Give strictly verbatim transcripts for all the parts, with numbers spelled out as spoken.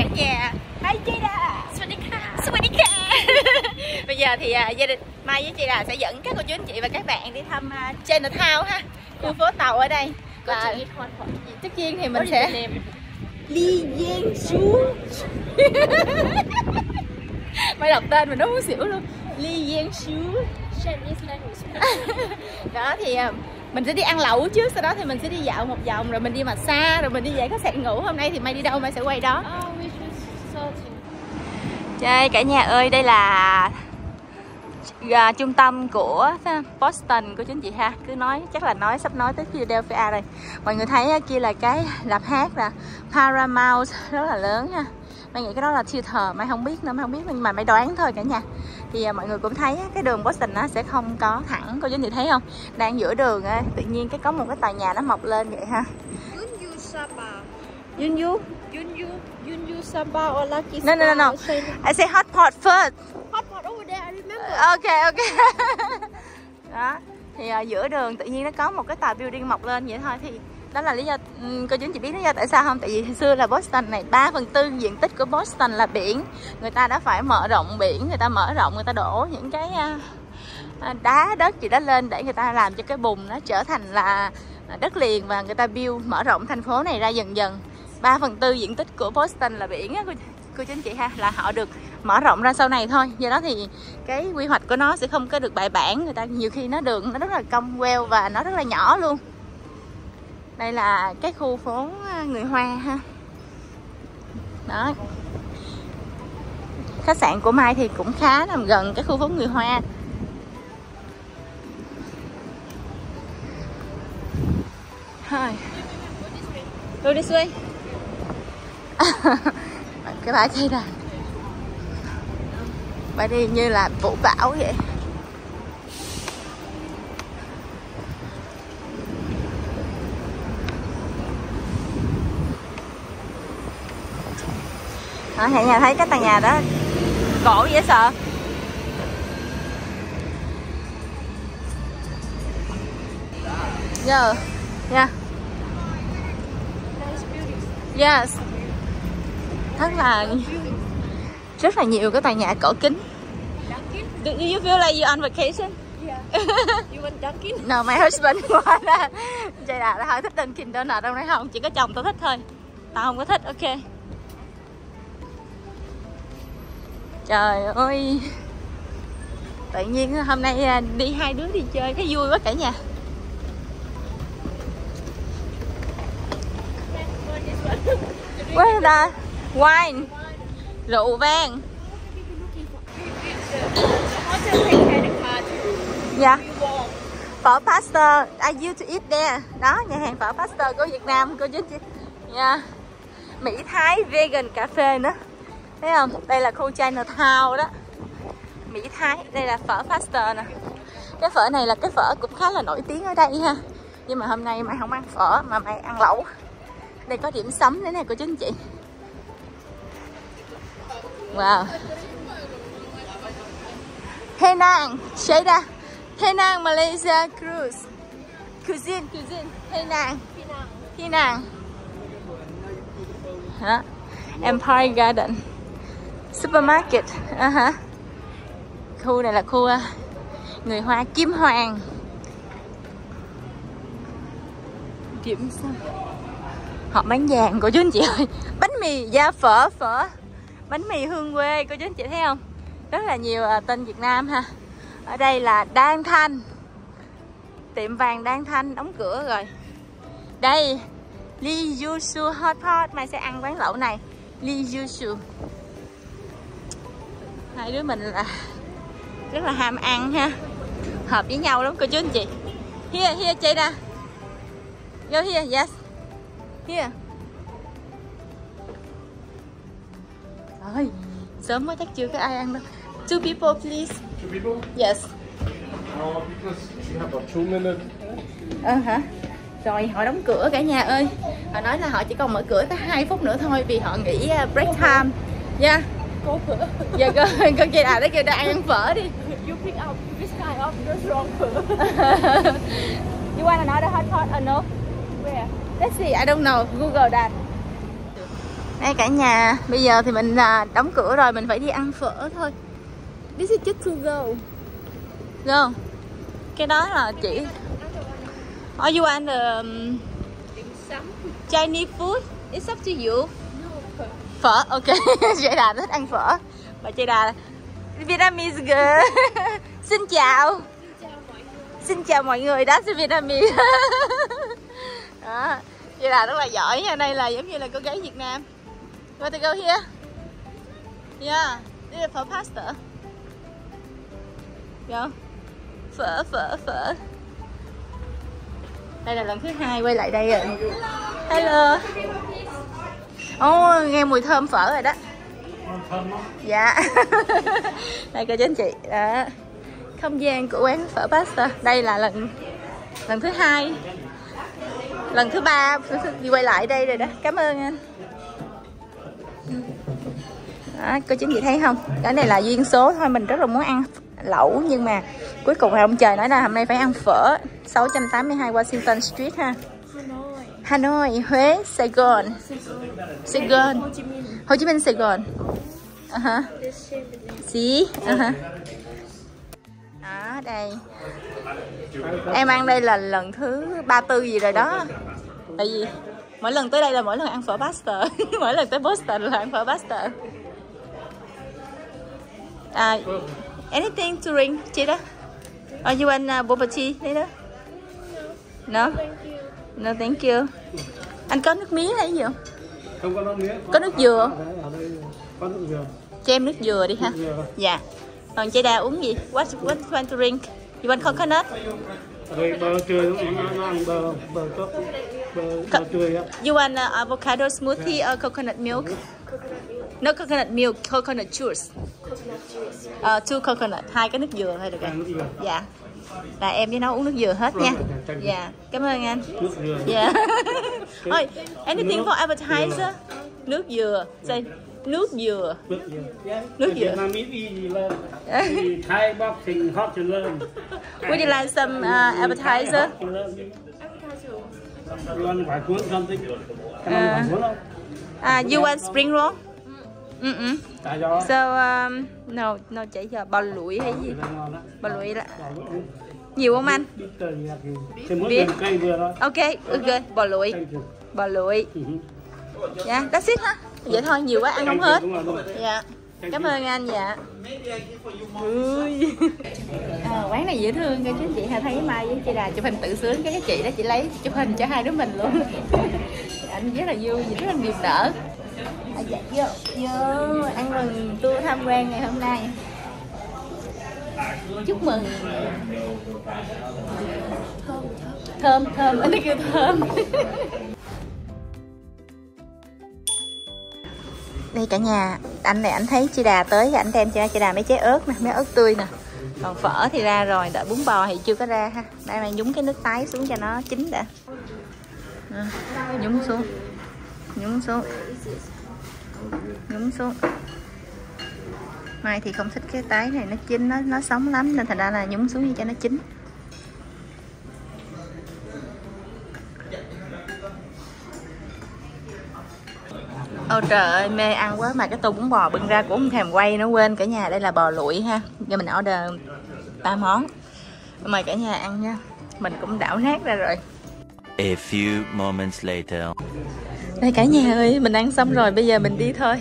cả nhà. Bây giờ thì uh, gia đình Mai với chị là sẽ dẫn các cô chú anh chị và các bạn đi thăm uh, Chinatown ha, khu phố tàu ở đây. Và trước tiên thì mình sẽ Li Giang Xu. Mai đọc tên mình nó muốn xỉu luôn. Li Giang Xu. Đó thì uh, mình sẽ đi ăn lẩu trước, sau đó thì mình sẽ đi dạo một vòng, rồi mình đi massage, rồi mình đi về khách sạn ngủ. Hôm nay thì Mai đi đâu Mai sẽ quay đó. Trời cả nhà ơi, đây là uh, trung tâm của Boston của chính chị ha. Cứ nói chắc là nói sắp nói tới Philadelphia rồi. Mọi người thấy uh, kia là cái lạp hát nè, Paramount rất là lớn ha. Mai nghĩ cái đó là theater, Mai không biết nữa, Mai không biết nhưng mà Mai đoán thôi cả nhà. Thì uh, mọi người cũng thấy uh, cái đường Boston nó uh, sẽ không có thẳng, cô chú chị thấy không? Đang giữa đường uh, tự nhiên cái có một cái tòa nhà nó mọc lên vậy ha. Yun Yun Spa. Yun Yun Yun Yun Yun Yun Spa or Lizzy's Spa. No, no, no, no. I say hot pot first. Hot pot over there, I remember. Okay, okay. Đó. Thì uh, giữa đường tự nhiên nó có một cái tòa building mọc lên vậy thôi. Thì đó là lý do um, cô chú anh chị biết lý do tại sao không? Tại vì hồi xưa là Boston này ba phần tư diện tích của Boston là biển. Người ta đã phải mở rộng biển, người ta mở rộng, người ta đổ những cái uh, đá đất gì đó lên để người ta làm cho cái bùn nó trở thành là đất liền, và người ta build mở rộng thành phố này ra dần dần. ba phần tư diện tích của Boston là biển á, cô, cô chú anh chị ha, là họ được mở rộng ra sau này thôi. Do đó thì cái quy hoạch của nó sẽ không có được bài bản, người ta nhiều khi nó đường nó rất là cong queo và nó rất là nhỏ luôn. Đây là cái khu phố người Hoa ha. Đó. Khách sạn của Mai thì cũng khá nằm gần cái khu phố người Hoa. Hi. Go this way. Cái bãi cây này, bãi đi như là vũ bão vậy. Ở nhà nhà thấy cái tòa nhà đó cổ dễ sợ. Giờ, nha. Yes. Rất là rất là nhiều cái tòa nhà cổ kính. Do you feel like you're on vacation? Yeah. You want Dunkin'? No, my husband wants that. Trời đã là hơi thích Dunkin' Donut đâu đấy không? Chỉ có chồng tao thích thôi. Tao không có thích, ok. Trời ơi. Tự nhiên hôm nay đi hai đứa đi chơi cái vui quá cả nhà. Where the wine, rượu vang. Dạ. Phở Pasteur, I used to eat there. Đó, nhà hàng Phở Pasteur của Việt Nam, cô chú chị. Nha. Mỹ Thái vegan cà phê nữa. Thấy không? Đây là khu Chinatown đó. Mỹ Thái, đây là phở Pasteur nè. Cái phở này là cái phở cũng khá là nổi tiếng ở đây ha. Nhưng mà hôm nay mày không ăn phở mà mày ăn lẩu. Đây có điểm sắm nữa này cô chú anh chị. Wow. Penang, China, Penang, Malaysia cruise. Cuisine, cuisine, Penang, Penang. Hả? Empire Garden, supermarket. À uh hả? -huh. Khu này là khu người Hoa Kim Hoàng. Điểm sắm. Họ bán vàng cô chú anh chị ơi. Bánh mì da phở, phở bánh mì hương quê, cô chú anh chị thấy không? Rất là nhiều tên Việt Nam ha. Ở đây là Đan Thanh. Tiệm vàng Đan Thanh đóng cửa rồi. Đây Li Jiu Su Hot Pot. Mai sẽ ăn quán lẩu này Li Jiu Su. Hai đứa mình là rất là ham ăn ha. Hợp với nhau lắm cô chú anh chị. Here, here Jada. Go here, yes. Here. Rồi, sớm quá chắc chưa có ai ăn đâu. Two people please. Two people? Yes. No, because you have about two minutes. Ờ uh hả? -huh. Rồi họ đóng cửa cả nhà ơi. Họ nói là họ chỉ còn mở cửa tới hai phút nữa thôi vì họ nghỉ break time. Yeah. Cô phở. Giờ con con chị đã kêu đã ăn phở đi. You pick up this guy up just wrong phở. You want another hot pot or no? Where? Let's see, I don't know. Google that. Đây cả nhà, bây giờ thì mình đóng cửa rồi, mình phải đi ăn phở thôi. This is just to go. Go. Cái đó là chỉ. Oh, you want the Chinese food? It's up to you. Phở, ok. Chị Đà thích ăn phở. Và chị Đà Vietnamese girl. Xin chào. Xin chào mọi người, đó xin Vietnamese. Đó. Chị Đà rất là giỏi nha, đây là giống như là cô gái Việt Nam. What to go here? Yeah, this is Phở Pasteur. Yeah. Phở, phở, phở. Đây là lần thứ hai quay lại đây rồi. Hello. Ồ, oh, nghe mùi thơm phở rồi đó. Thơm lắm. Dạ. Đây cô chú anh chị. Đó. Không gian của quán Phở Pasteur. Đây là lần lần thứ hai, lần thứ ba đi quay lại đây rồi đó. Cảm ơn anh. Đó, cô chú anh chị thấy không? Cái này là duyên số thôi. Mình rất là muốn ăn lẩu nhưng mà cuối cùng là ông trời nói là hôm nay phải ăn phở. Sáu trăm tám mươi hai Washington Street ha. Hanoi, Huế, Sài Gòn, Sài Gòn, Hồ Chí Minh, Sài Gòn. Uh-huh. Sí. Uh-huh. Đó đây. Em ăn đây là lần thứ ba mươi tư gì rồi đó. Tại vì mỗi lần tới đây là mỗi lần ăn phở Pasteur. Mỗi lần tới Boston là ăn phở Pasteur. À, anything to drink, chị đó? Oh, you want uh, bubba tea? Đấy đó. No. No, thank you. Anh có nước mía hay gì không? Không có nước mía. Có, có nước dừa. Ở đây có nước dừa. Cho em nước dừa đi ha. Dạ. Yeah. Còn chị Đà uống gì? What what want to drink? You want coconut? Rồi bơ tươi uống ăn bơ bơ cốc. Bơ tươi á. You want uh, avocado smoothie yeah. or coconut milk? No coconut milk, coconut juice. Coconut juice. Uh, two coconut, hai cái nước dừa thôi được rồi. Dạ. Là em với nó uống nước dừa hết nha. Dạ, yeah. Cảm ơn anh. Nước dừa. Dạ. Thôi, anything for appetizer? Nước dừa. Say nước dừa. Nước dừa. Nước dừa. Thai boxing hot to learn. Would you like some uh, appetizer? Uh, uh, you want spring roll? Mm -mm. So um, no, no chả giờ bò lụi hay gì? Bò lụi là nhiều không anh? Biết. Ok, ok, bò lụi, bò lụi. Dạ, yeah, that's it ha. Vậy thôi, nhiều quá ăn không hết. Dạ, yeah. Cảm ơn anh dạ. À, quán này dễ thương các chị ha, thấy Mai với chị Đà chụp hình tự sướng các chị đó, chị lấy chụp hình cho hai đứa mình luôn. Anh rất là vui, rất là niềm nở. À, dạ, vô, vô, ăn mừng tour tham quan ngày hôm nay. Chúc mừng. Thơm, thơm, anh ấy kêu thơm. Đây cả nhà, anh này anh thấy chị Đà tới, anh đem cho chị Đà mấy trái ớt nè, mấy ớt tươi nè. Còn phở thì ra rồi, đợi bún bò thì chưa có ra ha. Đây mà nhúng cái nước tái xuống cho nó chín đã. À, nhúng xuống. Nhúng xuống. Nhúng xuống. Mai thì không thích cái tái này, nó chín, nó nó sống lắm nên thành ra là nhúng xuống cho nó chín. Ôi trời ơi, mê ăn quá mà cái tô bún bò bưng ra của ông thèm quay nó quên cả nhà. Đây là bò lụi ha. Giờ mình order ba món. Mời cả nhà ăn nha. Mình cũng đảo nát ra rồi. A few moments later. Đây cả nhà ơi, mình ăn xong rồi, bây giờ mình đi thôi.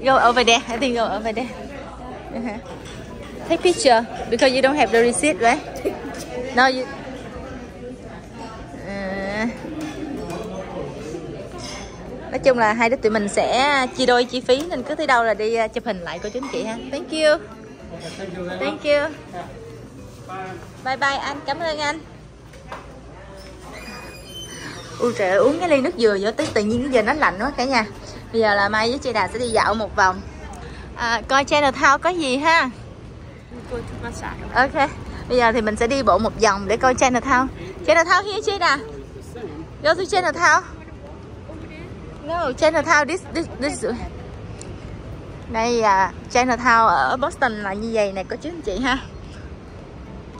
Go over there, I think go over there. Uh-huh. Take picture, because you don't have the receipt, right? No, you... Uh... Nói chung là hai đứa tụi mình sẽ chia đôi chi phí, nên cứ tới đâu là đi chụp hình lại cô chú anh chị ha. Thank you. Thank you. Bye bye anh, cảm ơn anh. Ui trời ơi, uống cái ly nước dừa vô tới tự nhiên giờ nó lạnh quá cả nhà. Bây giờ là Mai với chị Đà sẽ đi dạo một vòng, à, coi Chinatown có gì ha. Ok, bây giờ thì mình sẽ đi bộ một vòng để coi Chinatown. Chinatown here chị Đà. Go to Chinatown. No, Chinatown this this this. Đây à, Chinatown ở Boston là như vậy nè cô chú anh chị ha.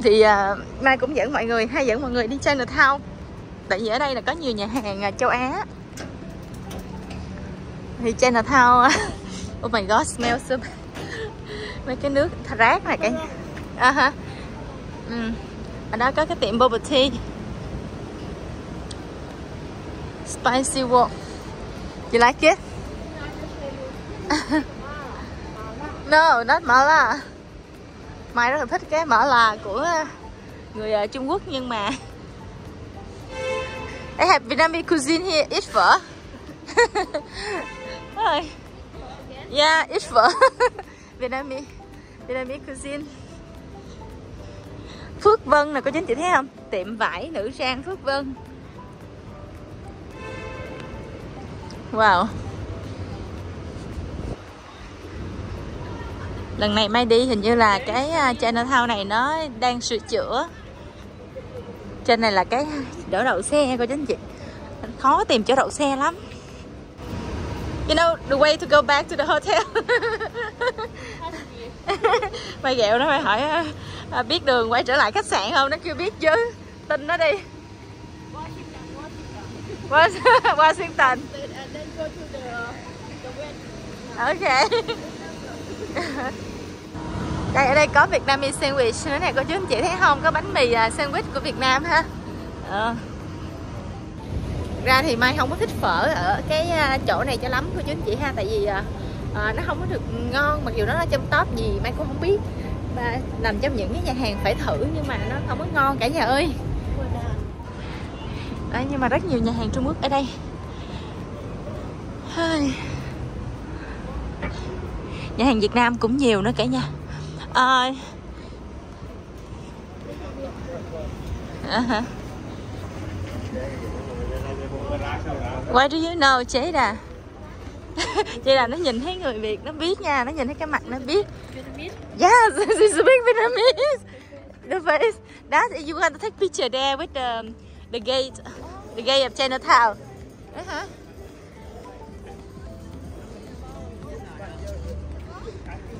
Thì à, Mai cũng dẫn mọi người hay dẫn mọi người đi Chinatown. Tại vì ở đây là có nhiều nhà hàng châu Á. Thì Chinatown. Oh my god, smell so bad. Mấy cái nước rác này cái. À ha. Ừ. Ở đó có cái tiệm Bubba Tea. Spicy walk. You like it? No, not mala. Mai rất là thích cái mỡ là của người Trung Quốc nhưng mà I have Vietnamese cuisine here, eat phở. Yeah, eat phở. Vietnamese, Vietnamese cuisine. Phước Vân nè, có chính chị thấy không? Tiệm vải nữ trang Phước Vân. Wow. Lần này Mai đi hình như là cái Chinatown này nó đang sửa chữa. Trên này là cái chỗ đậu xe cô chú anh chị. Khó tìm chỗ đậu xe lắm. You know the way to go back to the hotel. Mai ghẹo nó, Mai hỏi à, biết đường quay trở lại khách sạn không? Nó chưa biết chứ. Tin nó đi. Washington. Washington. Okay. Đây, ở đây có Vietnamese sandwich nữa nè cô chú anh chị thấy không, có bánh mì sandwich của Việt Nam ha. Ờ. Ra thì Mai không có thích phở ở cái chỗ này cho lắm cô chú anh chị ha, tại vì à, nó không có được ngon, mặc dù nó là trong top gì Mai cũng không biết và nằm trong những cái nhà hàng phải thử nhưng mà nó không có ngon cả nhà ơi. Đấy, nhưng mà rất nhiều nhà hàng Trung Quốc ở đây. Nhà hàng Việt Nam cũng nhiều nữa cả nhà. À... Uh-huh. Why do you know chế đà? Chế đà nó nhìn thấy người Việt nó biết nha, nó nhìn thấy cái mặt nó biết. Yes, she speaks Vietnamese. The face. That you want to take picture there with the the gate, the gate of Chinatown. Uh-huh.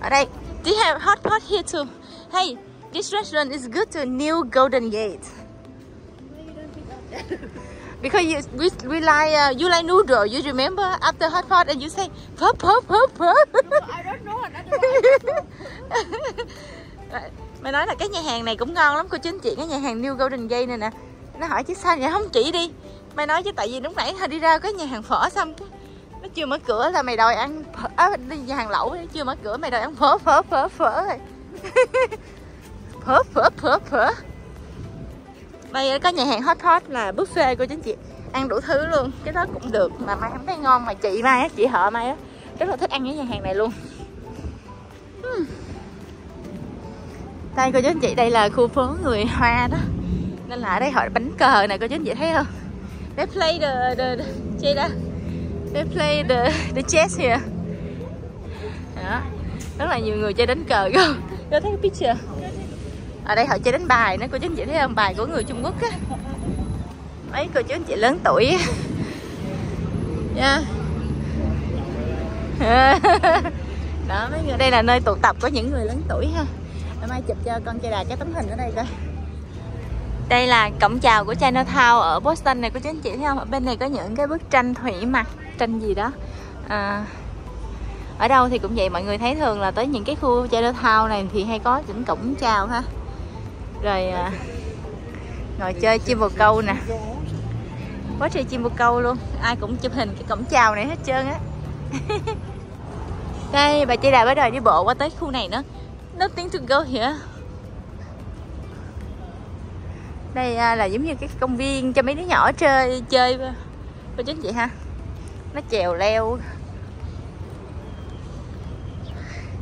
Ở đây, do you have hot pot here too? Hey, this restaurant is good to New Golden Gate. Because you, we, we like, uh, you like noodle, you remember after hot pot and you say, pop, pop, pop, pop. No, I don't know, I don't know. Mày nói là cái nhà hàng này cũng ngon lắm cô chú anh chị, cái nhà hàng New Golden Gate này nè. Nó hỏi chứ sao vậy không chỉ đi. Mày nói chứ tại vì lúc nãy đi ra cái nhà hàng phở xong cái nó chưa mở cửa là mày đòi ăn phở, à, đi nhà hàng lẩu nó chưa mở cửa mày đòi ăn phở phở phở phở rồi. Phở phở phở phở. Đây có nhà hàng hot pot là buffet cô chú anh chị, ăn đủ thứ luôn, cái đó cũng được mà Mai không thấy ngon mà chị Mai á, chị họ Mai á rất là thích ăn cái nhà hàng này luôn. Hmm. Đây cô chú anh chị, đây là khu phố người Hoa đó. Nên là ở đây họ bánh cờ này cô chú anh chị thấy không? They play the the, the chơi đó. They play the, the chess here. Đó. Rất là nhiều người chơi đánh cờ. Go, go take a picture. Ở đây họ chơi đánh bài nữa, cô chú anh chị thấy không? Bài của người Trung Quốc á. Mấy cô chú anh chị lớn tuổi. Yeah. Đó, mấy người đây là nơi tụ tập của những người lớn tuổi ha. Mai chụp cho con trai đà cái tấm hình ở đây coi. Đây là cổng chào của Chinatown ở Boston này cô chú anh chị thấy không? Ở bên này có những cái bức tranh thủy mặc, tranh gì đó. À, ở đâu thì cũng vậy, mọi người thấy thường là tới những cái khu Chinatown này thì hay có những cổng chào ha. Rồi à, ngồi chơi chim bồ câu nè. Quá trời chim bồ câu luôn, ai cũng chụp hình cái cổng chào này hết trơn á. Đây, bà chị đà bắt đầu đi bộ qua tới khu này nữa. Nothing to go here. Đây là giống như cái công viên cho mấy đứa nhỏ chơi chơi cô chú anh chị ha. Nó chèo leo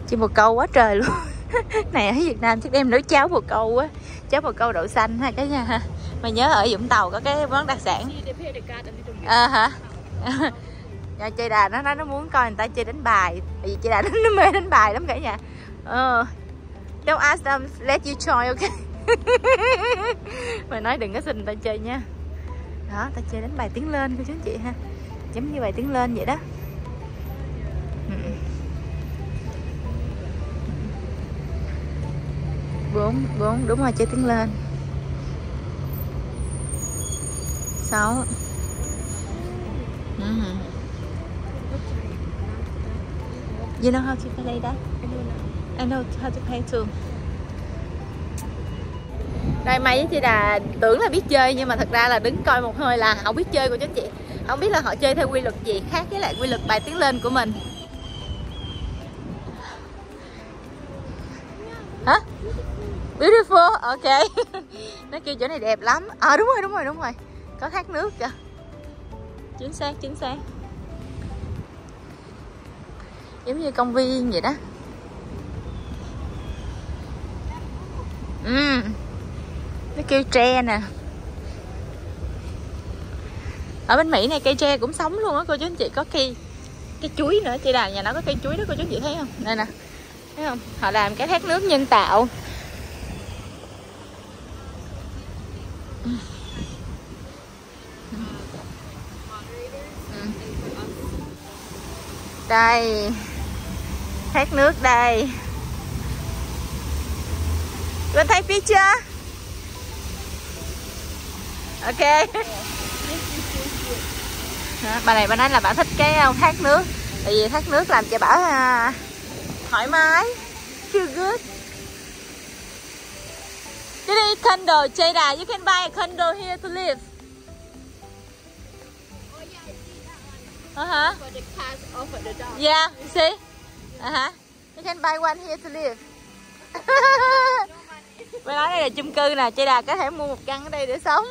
chim bồ câu quá trời luôn. Này ở Việt Nam chắc đem nấu cháo bồ câu á, cháo bồ câu đậu xanh ha cái nha ha. Mà nhớ ở Vũng Tàu có cái món đặc sản. Ờ à, hả? Nhà chơi đà nó nói nó muốn coi người ta chơi đánh bài, tại vì chơi đà nó mê đánh bài lắm cả nhà. Ờ. Uh, don't ask them, let you join, okay? Mày nói đừng có xin người ta chơi nha. Đó, ta chơi đánh bài tiếng lên cô chú anh chị ha. Giống như bài tiếng lên vậy đó. Bốn, bốn, đúng rồi chơi tiếng lên. Sáu. You know how to play that? I don't know. I know how to play too. Đây Mai với chị Đà tưởng là biết chơi nhưng mà thật ra là đứng coi một hơi là không biết chơi của chính chị. Không biết là họ chơi theo quy luật gì khác với lại quy luật bài tiếng lên của mình. Hả? Beautiful, ok. Nó kêu chỗ này đẹp lắm. Ờ à, đúng rồi, đúng rồi, đúng rồi. Có thác nước kìa. Chính xác, chính xác. Giống như công viên vậy đó. Ừ. Nó kêu tre nè. Ở bên Mỹ này cây tre cũng sống luôn á cô chú anh chị. Có cây cây chuối nữa. Chị Đào nhà nó có cây chuối đó cô chú anh chị thấy không? Đây nè, thấy không? Họ làm cái thác nước nhân tạo. Ừ. Ừ. Đây, thác nước đây. Cô thấy phía chưa? Ok. Bà này bà nói là bà thích cái thác nước. Tại vì thác nước làm cho bà à, thoải mái. Feel good. Cái đi condo, Jada, you can buy a condo here to live. Oh yeah, I see that one. Uh-huh. For the cars or for the dogs. Yeah, see? Uh-huh. You can buy one here to live. Mới nói đây là chung cư nè, Jada có thể mua một căn ở đây để sống.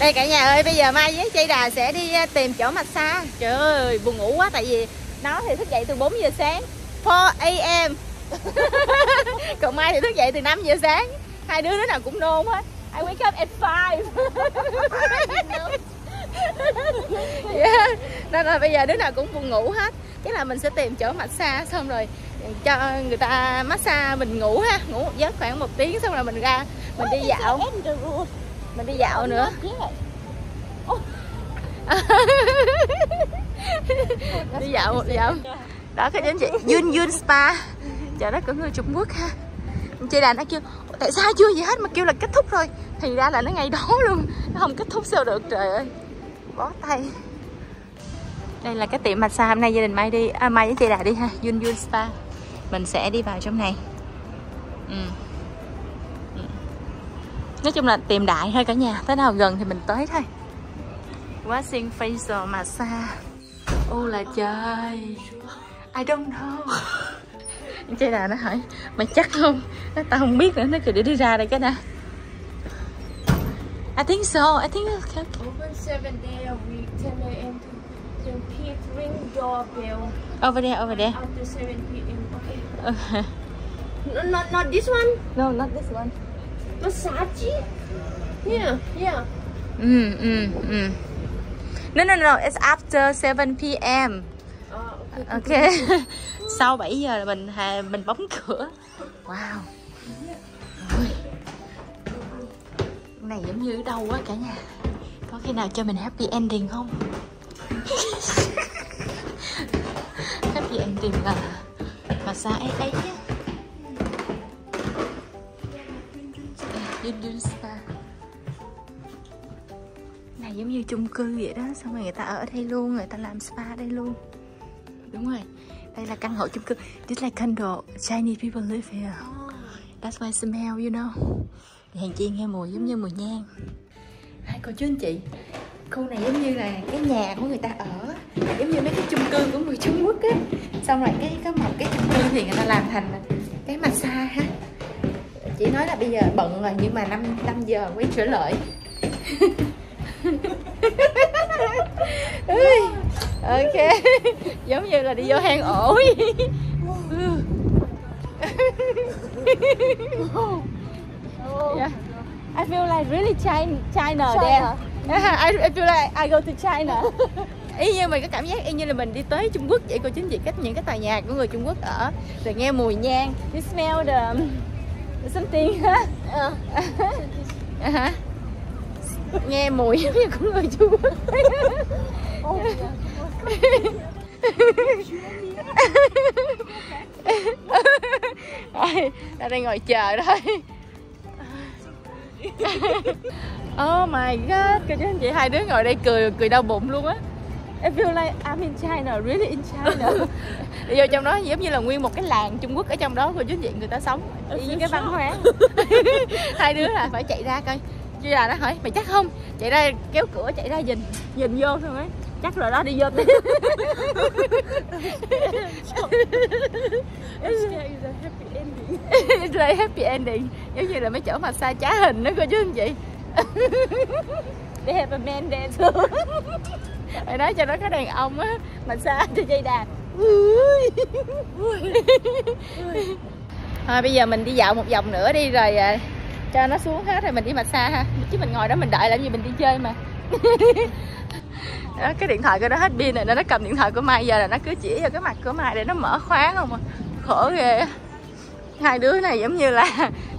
Đây cả nhà ơi, bây giờ Mai với Chị Đà sẽ đi tìm chỗ massage. Trời ơi, buồn ngủ quá tại vì nó thì thức dậy từ bốn giờ sáng, four a m Còn Mai thì thức dậy từ năm giờ sáng. Hai đứa đứa nào cũng nôn hết. I wake up at five. Yeah. Nên là bây giờ đứa nào cũng buồn ngủ hết. Chắc là mình sẽ tìm chỗ massage xong rồi cho người ta massage mình ngủ ha, ngủ một giấc khoảng một tiếng xong rồi mình ra mình đi dạo. Mình đi dạo nữa. Đi dạo một dạo. Đó cái đến chị Yun Yun Spa. Trời đất, của người Trung Quốc ha. Chị Đà nó kêu tại sao chưa gì hết mà kêu là kết thúc rồi. Thì ra là nó ngay đó luôn. Nó không kết thúc sao được trời ơi. Bó tay. Đây là cái tiệm massage hôm nay gia đình Mai đi à, Mai với chị Đà đi ha, Yun Yun Spa. Mình sẽ đi vào trong này. Ừ. Nói chung là tìm đại thôi cả nhà, tới nào gần thì mình tới thôi. Waxing facial massage. Ô là trời. I don't know. Chị Đà nó hỏi mày chắc không? Nó tao không biết nữa, nó kêu để đi ra đây cái nè. I think so, I think okay. Open seven day a week, ten a m to ten p m Ring doorbell. Over there, over there. After seven p m Okay. Okay. No, not not this one. No, not this one. Massage? Yeah, yeah. Mm, mm, mm. No, no, no, it's after seven p m Uh, okay. Okay. Sau bảy giờ là mình hà, mình bấm cửa. Wow. Ôi. Cái này giống như ở đâu á cả nhà. Có khi nào cho mình happy ending không? Happy ending là massage ấy á. Yun Yun Spa. Này giống như chung cư vậy đó, xong rồi người ta ở đây luôn, người ta làm spa đây luôn. Đúng rồi. Đây là căn hộ chung cư. This like condo, Chinese people live here. That's why smell, you know. Hàng chi nghe mùi giống như mùi nhang. Hai cô chú anh chị, khu này giống như là cái nhà của người ta ở, giống như mấy cái chung cư của người Trung Quốc á. Xong rồi cái có một cái chung cư thì người ta làm thành cái massage ha. Chị nói là bây giờ bận rồi nhưng mà năm giờ mới trở lại. Ok. Giống như là đi vô hang ổ. Yeah. I feel like really China, China there. I, I feel like I go to China. Ý như mình có cảm giác y như là mình đi tới Trung Quốc vậy cô chính chị, cách những cái tòa nhà của người Trung Quốc ở, rồi nghe mùi nhang. You smell the something hả? Ờ. Hả? Nghe mùi giống như của người Trung Quốc. Ở đây ngồi chờ thôi. Oh my god, cô chú anh chị hai đứa ngồi đây cười cười đau bụng luôn á. I feel like I'm in China, really in China. Đi vô trong đó giống như là nguyên một cái làng Trung Quốc ở trong đó của chính diện người ta sống. Những cái văn hóa. Hai đứa là phải chạy ra coi. Chứ là nó hỏi mày chắc không? Chạy ra kéo cửa chạy ra nhìn, nhìn vô thôi ấy. Chắc rồi đó đi vô tiếp. It's a happy ending. It's a happy ending. Giống như là mấy chỗ mà xa trá hình nó coi chứ không chị? They have a man there too. Mày nói cho nó có đàn ông á mà xa cho dây đàn. Thôi bây giờ mình đi dạo một vòng nữa đi rồi cho nó xuống hết rồi mình đi massage ha. Chứ mình ngồi đó mình đợi làm gì, mình đi chơi mà. Đó, cái điện thoại của nó hết pin rồi nên nó cầm điện thoại của Mai, giờ là nó cứ chỉ vào cái mặt của Mai để nó mở khóa không à. Khổ ghê á. Hai đứa này giống như là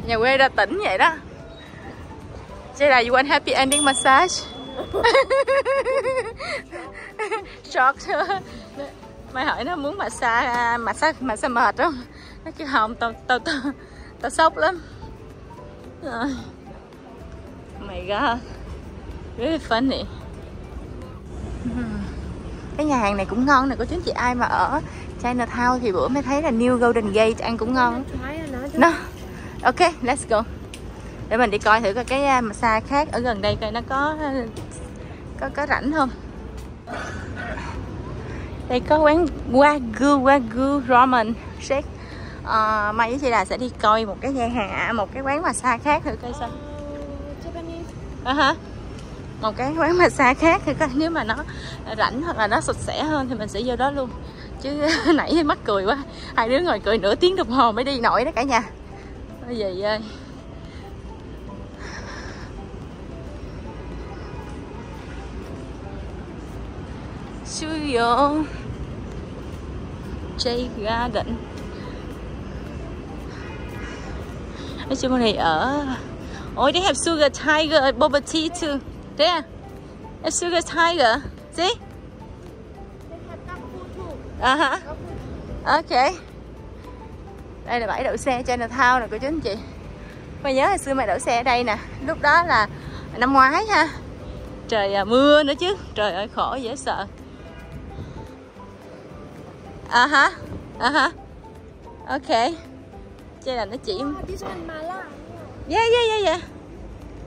nhà quê ra tỉnh vậy đó. Đây là you want happy ending massage. Shock. Mai hỏi nó muốn massage, massage, massage mệt không? Nó kêu không, tao tao tao tao sốc lắm. Oh my god. Really funny. Cái nhà hàng này cũng ngon nè, có chính chị ai mà ở Chinatown thì bữa mới thấy là New Golden Gate ăn cũng ngon. No. Ok, let's go. Để mình đi coi thử coi cái massage khác ở gần đây coi nó có có có rảnh không. Đây có quán Wagyu Wagyu Ramen Shake. À, mai với chị là sẽ đi coi một cái nhà hàng, một cái quán massage khác thử coi sao. Uh, uh-huh. Một cái quán massage khác thử coi, nếu mà nó rảnh hoặc là nó sạch sẽ hơn thì mình sẽ vô đó luôn. Chứ nãy mắc cười quá, hai đứa ngồi cười nửa tiếng đồng hồ mới đi nổi đó cả nhà. Ôi giời ơi. Sugar Tiger Garden. Nói chung này ở ôi oh, they have Sugar Tiger Bubba Tea too. There. Have Sugar Tiger. See? They have Tapu too. Uh-huh. Okay. Đây là bãi đậu xe Chinatown nè cô chú anh chị. Mày nhớ hồi xưa mày đậu xe ở đây nè. Lúc đó là năm ngoái ha. Trời à, mưa nữa chứ. Trời ơi khổ dễ sợ. À hả? À hả? Ok. Đây là nó chỉ. Oh, this one mala. Yeah yeah yeah yeah.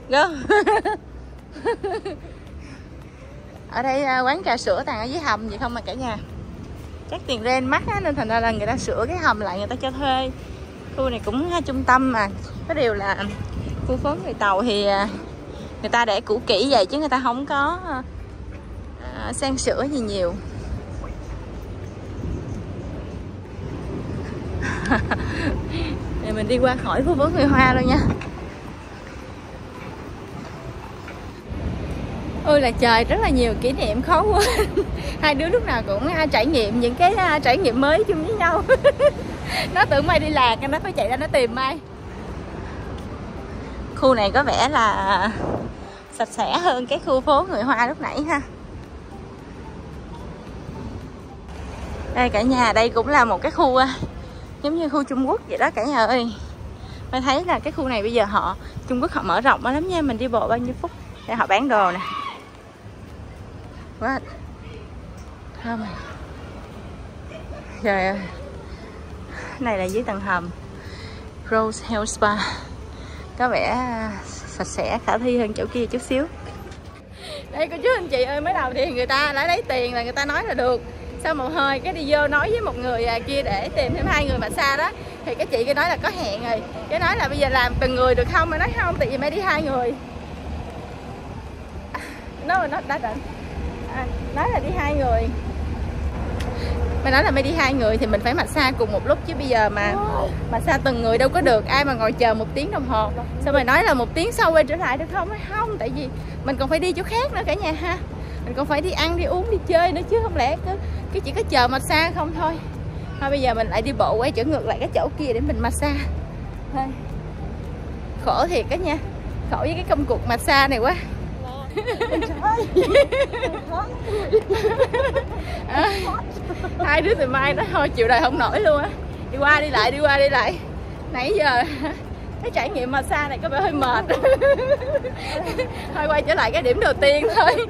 Go. Ở đây quán trà sữa toàn ở dưới hầm vậy không mà cả nhà. Chắc tiền rent mắc á nên thành ra là người ta sửa cái hầm lại người ta cho thuê. Khu này cũng trung tâm mà. Có điều là khu phố người Tàu thì người ta để cũ kỹ vậy chứ người ta không có à, sang sửa gì nhiều. Để mình đi qua khỏi khu phố người Hoa luôn nha. Ôi là trời, rất là nhiều kỷ niệm khó quên. Hai đứa lúc nào cũng trải nghiệm những cái trải nghiệm mới chung với nhau. Nó tưởng Mai đi lạc, nó phải chạy ra nó tìm Mai. Khu này có vẻ là sạch sẽ hơn cái khu phố người Hoa lúc nãy ha. Đây cả nhà, đây cũng là một cái khu giống như khu Trung Quốc vậy đó cả nhà ơi. Mình thấy là cái khu này bây giờ họ Trung Quốc họ mở rộng quá lắm nha. Mình đi bộ bao nhiêu phút để họ bán đồ nè. What? Không à. Trời ơi. Này là dưới tầng hầm Rose Hill Spa. Có vẻ sạch sẽ khả thi hơn chỗ kia chút xíu. Đây cô chú anh chị ơi, mới đầu thì người ta lấy lấy tiền là người ta nói là được. Sau một hơi cái đi vô nói với một người kia để tìm thêm hai người massage đó. Thì cái chị kia nói là có hẹn rồi. Cái nói là bây giờ làm từng người được không? Mà nói không, tại vì mày đi hai người. Nó nó đã định. Nói là đi hai người. Mày nói là mày đi hai người thì mình phải massage cùng một lúc chứ bây giờ mà massage từng người đâu có được, ai mà ngồi chờ một tiếng đồng hồ. Sao mày nói là một tiếng sau quay trở lại được không? Không, tại vì mình còn phải đi chỗ khác nữa cả nhà ha. Mình còn phải đi ăn, đi uống, đi chơi nữa chứ không lẽ cứ cái chỉ có chờ massage không thôi. Thôi bây giờ mình lại đi bộ quay trở ngược lại cái chỗ kia để mình massage. Thôi. Khổ thiệt đó nha. Khổ với cái công cuộc massage này quá. À, hai đứa từ Mai nó thôi chịu đời không nổi luôn á. Đi qua đi lại, đi qua đi lại. Nãy giờ cái trải nghiệm massage này có vẻ hơi mệt. Thôi quay trở lại cái điểm đầu tiên thôi.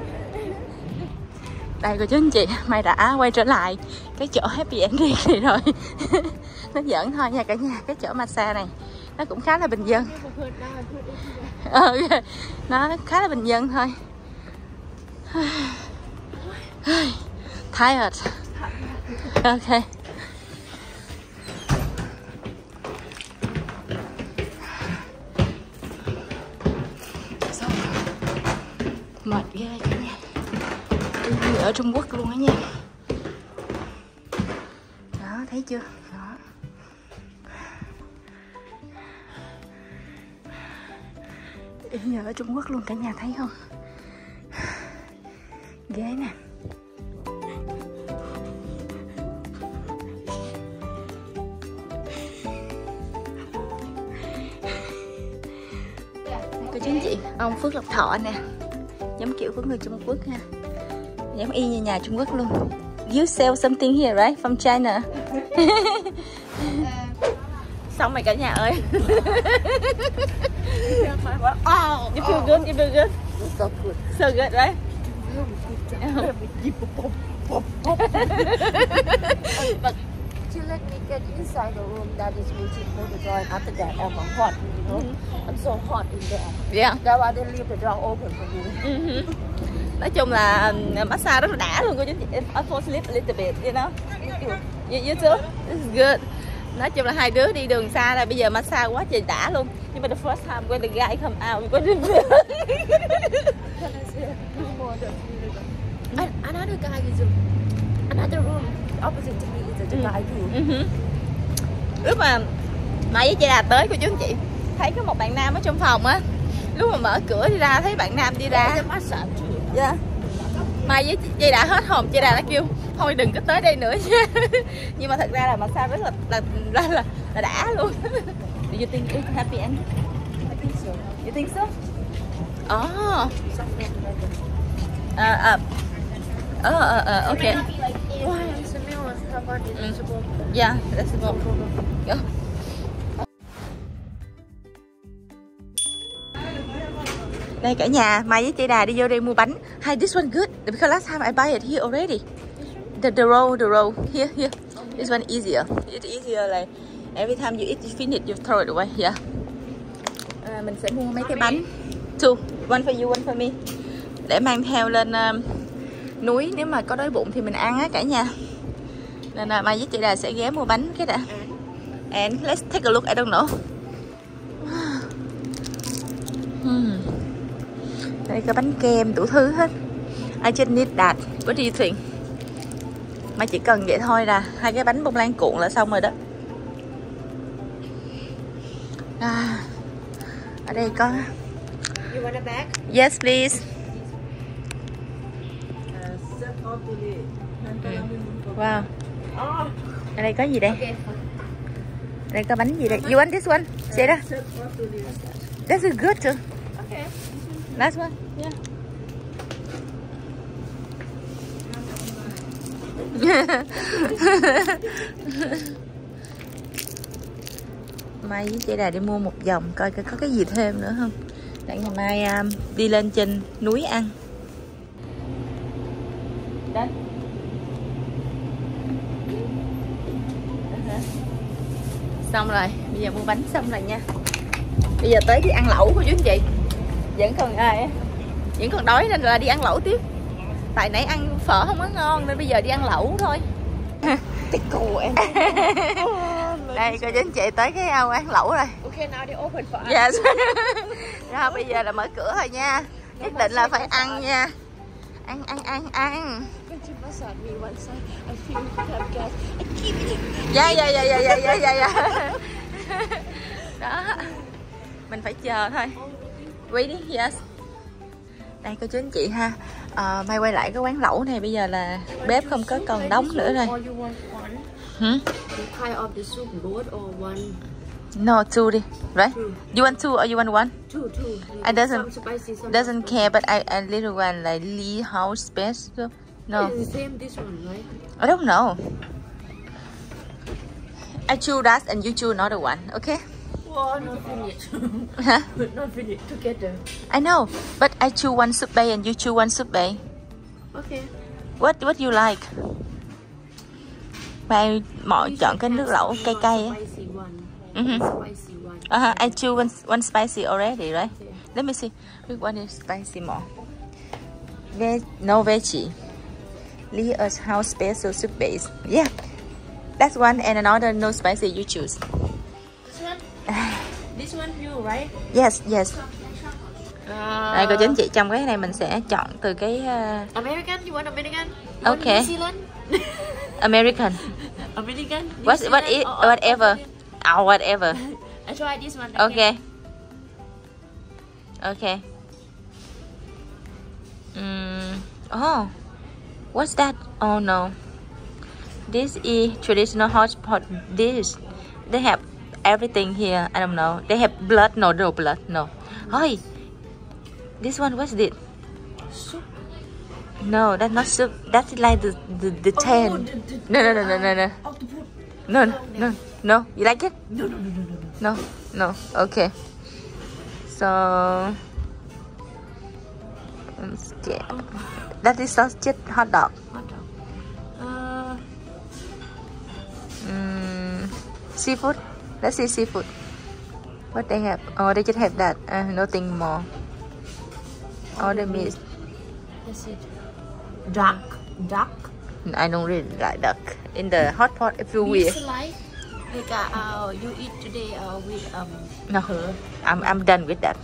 Đây rồi chứ anh chị, mày đã quay trở lại cái chỗ happy ending này rồi. Nó giỡn thôi nha cả nhà, cái chỗ massage này nó cũng khá là bình dân. Ừ, nó, nó khá là bình dân thôi. Tired. Ok. Mệt ghê cả nhà. Tôi như ở Trung Quốc luôn á nha. Đó, thấy chưa? Đó. Y như ở Trung Quốc luôn cả nhà, thấy không? Ghế nè. Cô chú anh chị, ông Phước Lộc Thọ nè, giống kiểu của người Trung Quốc ha, giống y như nhà Trung Quốc luôn. You sell something here right from China? Xong mày cả nhà ơi. Oh, you feel good, you feel good. So good, so good right? But you let me get inside the room that is waiting for the door. After that, I'm hot, you know. Mm-hmm. I'm so hot in there. Yeah. That's why they leave the door open for me. Mm-hmm. Nói chung là massage rất là đã luôn cô chú anh chị. I fall asleep a little bit, you know. You, you too? This is good. Nói chung là hai đứa đi đường xa là bây giờ massage quá trời đã luôn. Nhưng mà the first time when the guy come out, we couldn't feel it. Another guy is in another room opposite to me is the guy too. Lúc mà nãy với chị Đạt tới cô chú anh chị, thấy có một bạn nam ở trong phòng á. Lúc mà mở cửa đi ra thấy bạn nam đi ra. Yeah. Mai với chị đã hết hồn, chị đã đã kêu thôi đừng có tới đây nữa nha. Nhưng mà thật ra là mà sao rất là là là, là, là đã luôn. Do you think it's happy end? I think so. You think so? Oh. Uh, uh. Oh, uh, uh, okay. Mm. Yeah, that's the problem. Yeah. Đây cả nhà, Mai với chị Đà đi vô đây mua bánh. Hi, this one good because last time I buy it here already. The the roll, the roll here here. This one easier. It's easier like every time you eat you finish you throw it away. Yeah. À, mình sẽ mua mấy cái bánh. Two, one for you, one for me. Để mang theo lên um, núi, nếu mà có đói bụng thì mình ăn á cả nhà. Nên là Mai với chị Đà sẽ ghé mua bánh cái đã. And let's take a look at I don't know. Hmm. Đây có bánh kem, đủ thứ hết. I just need that. What do you think? Mà chỉ cần vậy thôi là hai cái bánh bông lan cuộn là xong rồi đó. À, ở đây có. You want a bag? Yes, please. Wow. Ở đây có gì đây? Ở đây có bánh gì đây? You want this one? Say đó. That's a good too. Okay. Last one? Yeah. Mai với chị Đà đi mua một vòng coi coi có cái gì thêm nữa không. Để ngày mai um, đi lên trên núi ăn. Đấy. Xong rồi, bây giờ mua bánh xong rồi nha. Bây giờ tới đi ăn lẩu của chú anh chị. Vẫn còn ai vẫn còn đói nên là đi ăn lẩu tiếp. Tại nãy ăn phở không có ngon nên bây giờ đi ăn lẩu thôi. Em. Đây cô chú anh chị tới cái quán lẩu rồi. Okay, now they open for us. Yes. Rồi bây giờ là mở cửa rồi nha. Nhất định là phải ăn nha. Ăn ăn ăn ăn. Dạ dạ dạ dạ dạ dạ dạ. Đó. Mình phải chờ thôi. Waiting, yes. Đây cô chú anh chị ha, à, Mai quay lại cái quán lẩu này. Bây giờ là bếp không có còn đóng nữa rồi. Hmm? No, two đi, right? You want two or you want one? Two, two. I doesn't, doesn't care, but I a little one like Li House best. No. It's the same this one, right? I don't know. I choose that and you choose another one, okay? Oh, not finished. Huh? Not finished together. I know, but I chew one soup bay and you chew one soup bay. Okay. What what you like? Bạn mọi chọn cái nước lẩu cay cay. Mm-hmm. Uh-huh. I choose one, one spicy already, right? Yeah. Let me see. Which one is spicy more? Ve no veggie. Lee's house special soup base. Yeah, that's one and another no spicy. You choose. This one. This one you right? Yes, yes. Đây cô chính chị, trong cái này mình sẽ chọn từ cái uh... American. You want American? You okay. Want New Zealand? American. American. New what Zealand what is whatever? Or whatever. I try this one. Okay. Okay. Mm. Oh, what's that? Oh no. This is traditional hot pot dish. They have everything here. I don't know. They have blood? No, no blood. No. Hi. This one, what's it? Soup. No, that's not soup. That's like the the the tan. No, no, no, no, no, no. No, no, no. You like it? No, no, no, no, no. No, no. Okay. So that is sausage hot dog. Hot dog. Uh. Mm, seafood. Let's see seafood. What they have? Oh, they just have that. Uh, nothing more. All the meat. That's it. Duck. Duck. I don't really like duck in the hot pot. If you will. Like, like uh, you eat today uh, with um. No, I'm I'm done with that.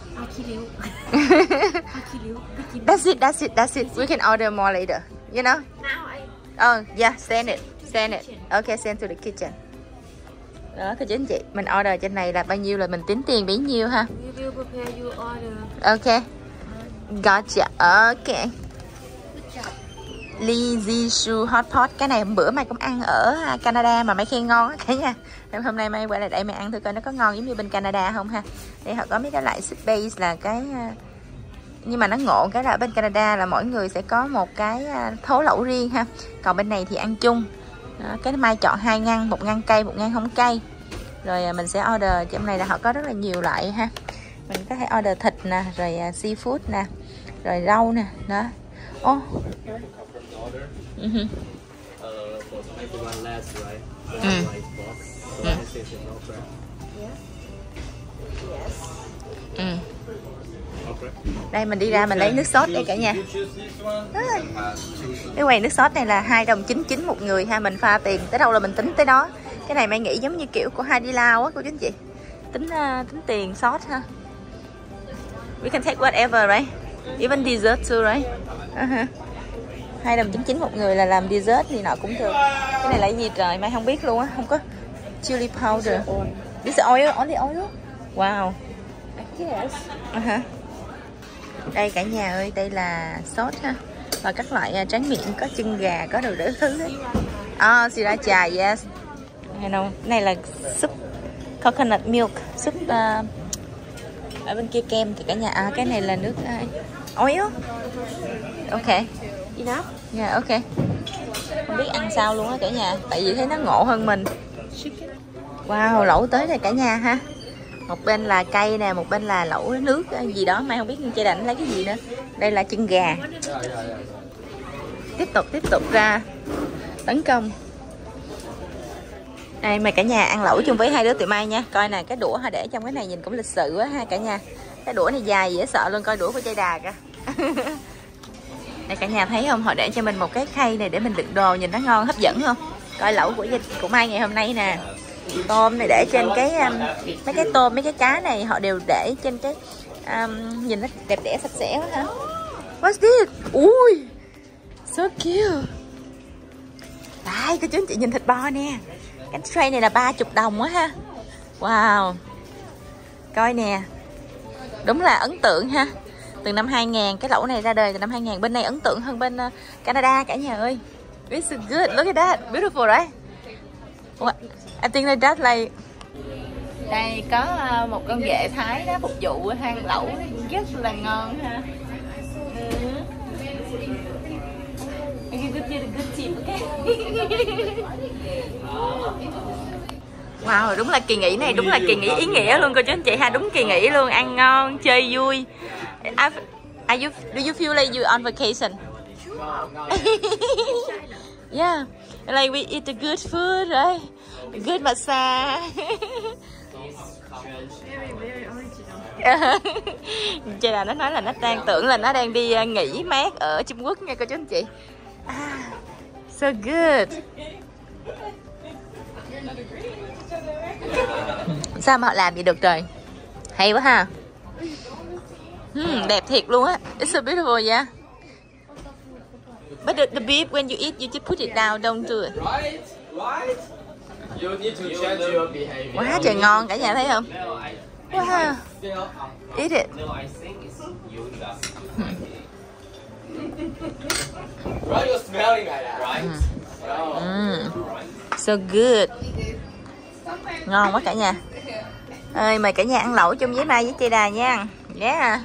That's it. That's it. That's it. We can order more later. You know. Now I. Oh yeah, send it. Send it. Okay, send to the kitchen. Đó, cô chú anh chị, mình order trên này là bao nhiêu là mình tính tiền bấy nhiêu ha. You will prepare your order. Okay. Gotcha. Okay. Li Jiu Su Hot Pot. Cái này bữa mày cũng ăn ở Canada mà mày khen ngon á cả nhà. Em hôm nay mày quay lại đây mày ăn thử coi nó có ngon giống như bên Canada không ha. Để họ có mấy cái loại soup base là cái, nhưng mà nó ngộ cái là bên Canada là mỗi người sẽ có một cái thố lẩu riêng ha. Còn bên này thì ăn chung. Đó, cái mai chọn hai ngăn, một ngăn cay, một ngăn không cay. Rồi mình sẽ order. Trong này là họ có rất là nhiều loại ha. Mình có thể order thịt nè, rồi seafood nè, rồi rau nè, đó. Ô. Oh. Mm-hmm. Mm. Mm. Đây mình đi ra mình lấy nước sốt đây cả nhà. Cái quầy nước sốt này là hai đồng chín chín một người ha, mình pha tiền tới đâu là mình tính tới đó. Cái này mày nghĩ giống như kiểu của hai đi lao á cô chú anh chị. Tính uh, tính tiền sốt ha. We can take whatever right? Even dessert too right? Uh-huh. hai đồng chín chín một người là làm dessert thì nọ cũng được. Cái này là gì trời mày không biết luôn á, không có chili powder. This is oil, only oil. Wow. Yes. Uh-huh. Đây cả nhà ơi, đây là sốt ha. Và các loại tráng miệng, có chân gà, có đồ đỡ thứ đấy. Oh, sriracha, yes. Cái này là súp coconut milk, súp uh, ở bên kia kem thì cả nhà. À, cái này là nước uh, oil. Ok. Yeah, ok. Không biết ăn sao luôn á cả nhà, tại vì thấy nó ngộ hơn mình. Wow, lẩu tới đây cả nhà ha. Một bên là cây nè, một bên là lẩu nước gì đó, mai không biết chơi đảnh lấy cái gì nữa. Đây là chân gà. Tiếp tục, tiếp tục ra tấn công. Đây mà cả nhà ăn lẩu chung với hai đứa tụi mai nha. Coi nè, cái đũa họ để trong cái này nhìn cũng lịch sự á ha cả nhà. Cái đũa này dài dễ sợ luôn, coi đũa của chai đà kìa. Đây cả nhà thấy không, họ để cho mình một cái khay này để mình đựng đồ, nhìn nó ngon hấp dẫn không. Coi lẩu của của Mai ngày hôm nay nè. Tôm này để trên cái um, mấy cái tôm, mấy cái cá này họ đều để trên cái um, nhìn nó đẹp đẽ sạch sẽ quá hả. What's this? Ui, so cute. Đây cô chú anh chị nhìn thịt bò nè. Cái tray này là ba mươi đồng á ha. Wow. Coi nè. Đúng là ấn tượng ha. Từ năm hai ngàn cái lẩu này ra đời, từ năm hai ngàn bên này ấn tượng hơn bên Canada cả nhà ơi. It's so good. Look at that. Beautiful right? What? I think like that like. Đây có một con ghệ Thái đó phục vụ hang lẩu rất là ngon ha. Wow, đúng là kỳ nghỉ này, đúng là kỳ nghỉ ý nghĩa luôn cô chú anh chị ha, đúng kỳ nghỉ luôn, ăn ngon, chơi vui. I, I you, do you feel like you on vacation? Yeah, like we eat the good food, right? Good massage. Chị là nó nói là nó đang tưởng là nó đang đi nghỉ mát ở Trung Quốc nha cô chú anh chị. Ah, so good. Sao mà họ làm vậy được trời? Hay quá ha. Hmm, đẹp thiệt luôn á. It's so beautiful, yeah. But the, the beef, when you eat, you just put it down, don't do it. Right, right. You need to change your behavior. Quá trời ngon, cả nhà thấy không? Wow. Eat it. Right, you're smelling like that, right? Mm. So good. Ngon quá cả nhà. Ơi, mời cả nhà ăn lẩu chung với Mai với chị Đà nha. Yeah.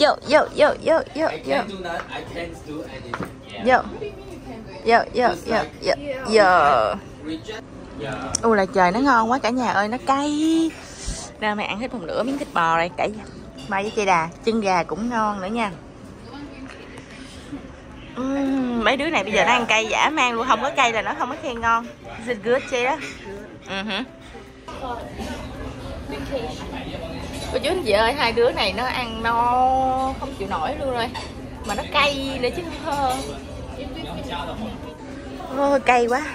Yo, yo, yo, yo, yo, yo. I can't do anything. Yo. Yo, yo, yo, yo, yo. U là trời, nó ngon quá cả nhà ơi, nó cay. Nào mày ăn hết một nửa miếng thịt bò đây, cả Mai với chị Đà, chân gà cũng ngon nữa nha. Uhm, mấy đứa này bây giờ nó ăn cay dã man luôn, không có cay là nó không có khen ngon. It's good chị đó. Uh-huh. Cô chú anh chị ơi, hai đứa này nó ăn no không chịu nổi luôn rồi. Mà nó cay nữa chứ không. Ôi, cay quá.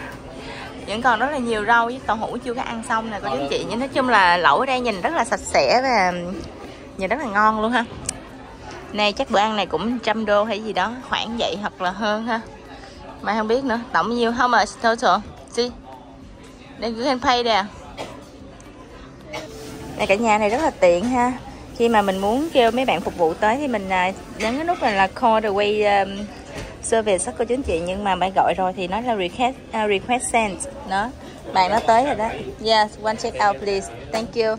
Vẫn còn rất là nhiều rau với tàu hũ chưa có ăn xong nè cô chú anh chị. Nhưng nói chung là lẩu ở đây nhìn rất là sạch sẽ và nhìn rất là ngon luôn ha. Này chắc bữa ăn này cũng trăm đô hay gì đó, khoảng vậy hoặc là hơn ha. Mà không biết nữa, tổng nhiêu, how much total? See? Then you can pay there. Này cả nhà này rất là tiện ha. Khi mà mình muốn kêu mấy bạn phục vụ tới thì mình nhấn cái nút này là call the way um, service đó cô chú anh chị. Nhưng mà bạn gọi rồi thì nó là request uh, request sent đó. Bạn nó tới rồi đó. Yes, one check out please. Thank you.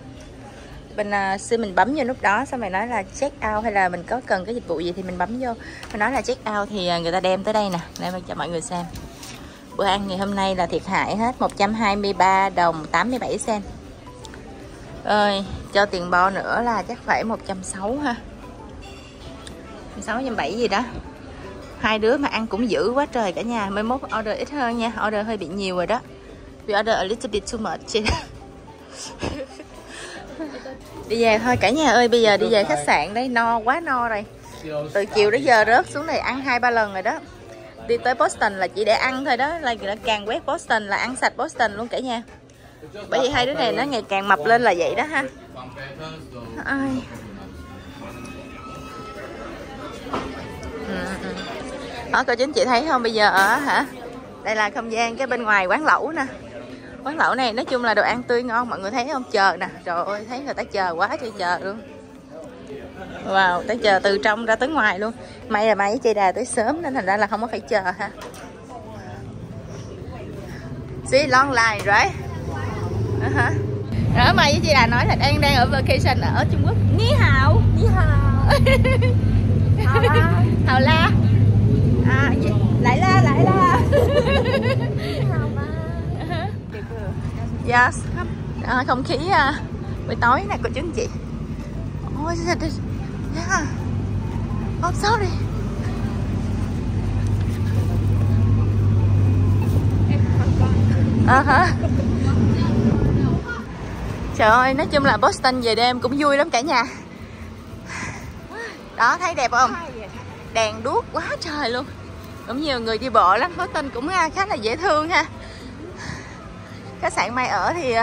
Mình uh, xin mình bấm vô nút đó xong rồi nói là check out hay là mình có cần cái dịch vụ gì thì mình bấm vô. Mình nói là check out thì người ta đem tới đây nè. Để mình cho mọi người xem. Bữa ăn ngày hôm nay là thiệt hại hết một trăm hai mươi ba đồng tám mươi bảy sen. Ơi, cho tiền bo nữa là chắc phải một trăm sáu mươi ha. một trăm sáu mươi, một trăm bảy mươi gì đó. Hai đứa mà ăn cũng dữ quá trời cả nhà. Mới mốt order ít hơn nha, order hơi bị nhiều rồi đó. We order a little bit too much chị. Đi về thôi cả nhà ơi, bây giờ đi về khách sạn đây, no quá no rồi. Từ chiều đến giờ rớt xuống này ăn hai ba lần rồi đó. Đi tới Boston là chỉ để ăn thôi đó, là càng quét Boston là ăn sạch Boston luôn cả nhà. Bởi vì hai đứa này nó ngày càng mập lên là vậy đó ha. Ai. Ừ, ừ. Đó cô chú anh chị thấy không, bây giờ ở hả? Đây là không gian cái bên ngoài quán lẩu nè. Quán lẩu này nói chung là đồ ăn tươi ngon, mọi người thấy không? Chờ nè, trời ơi thấy người ta chờ quá trời chờ luôn. Wow, tới chờ từ trong ra tới ngoài luôn. May là Mai với chị Đà tới sớm nên thành ra là không có phải chờ ha. See long line right? Uh-huh. Rồi Mai với chị Đà nói là đang đang ở vacation ở Trung Quốc. Ni hào, ni hào. Hào la, hào la. À, gì? Lại la, lại la. Hào ma. Uh-huh. Yes. À, không khí à, buổi tối nè cô chú anh chị. Ôi, yeah. I'm sorry. Uh-huh. Trời ơi, nói chung là Boston về đêm cũng vui lắm cả nhà. Đó, thấy đẹp không? Đèn đuốc quá trời luôn. Cũng nhiều người đi bộ lắm, Boston cũng khá là dễ thương ha. Khách sạn Mai ở thì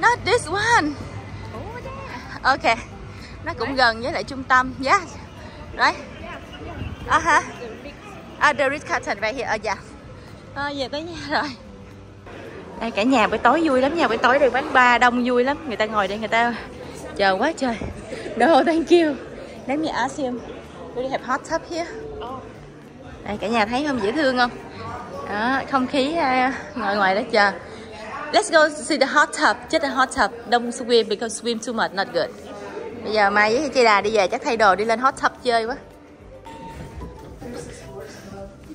not this one. Ok. Nó cũng gần với lại trung tâm. Yeah. Right. Uh-huh. Ah, the Ritz-Carlton right here. Oh, yeah. Thôi về tới nhà rồi. Đây cả nhà buổi tối vui lắm nha. Buổi tối đây quán bar đông vui lắm. Người ta ngồi đây người ta chờ quá trời. No, thank you. Let me ask him. Do you have hot tub here? Đây cả nhà thấy không, dễ thương không? Đó, không khí ngồi ngoài đó chờ. Let's go see the hot tub. Just a hot tub. Don't swim because swim too much, not good. Bây giờ Mai với chị Đà đi về chắc thay đồ đi lên hot tub chơi quá.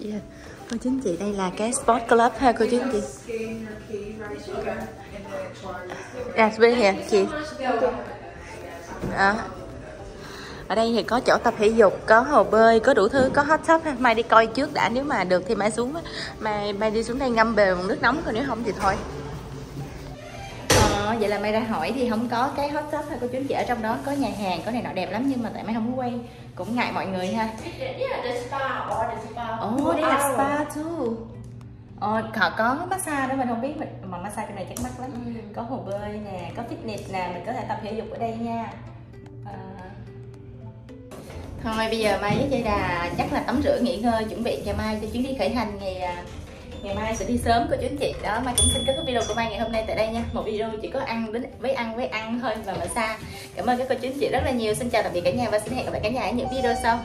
Yeah. Cô chú anh chị đây là cái sport club ha cô chú anh chị. Yeah, bên here, chị. À. Ở đây thì có chỗ tập thể dục, có hồ bơi, có đủ thứ, có hot tub. Mai đi coi trước đã, nếu mà được thì mai xuống, mai mai đi xuống đây ngâm bề một nước nóng, còn nếu không thì thôi. Ờ, vậy là mai ra hỏi thì không có cái hot tub hay cô chú anh chị, ở trong đó có nhà hàng, có này nọ đẹp lắm, nhưng mà tại mai không có quay, cũng ngại mọi người ha. Ồ, đây là spa too. Ờ, họ có massage đó mình không biết, mình mà massage trong này chắc mắc lắm. Ừ. Có hồ bơi nè, có fitness nè, mình có thể tập thể dục ở đây nha. À... Thôi bây giờ Mai với Dây Đà chắc là tắm rửa nghỉ ngơi, chuẩn bị ngày mai cho chuyến đi khởi hành. Ngày ngày mai sẽ đi sớm của chú anh chị đó. Mai cũng xin kết thúc video của Mai ngày hôm nay tại đây nha. Một video chỉ có ăn đến với ăn với ăn thôi và massage. Cảm ơn các cô chú anh chị rất là nhiều. Xin chào tạm biệt cả nhà và xin hẹn gặp lại cả nhà ở những video sau.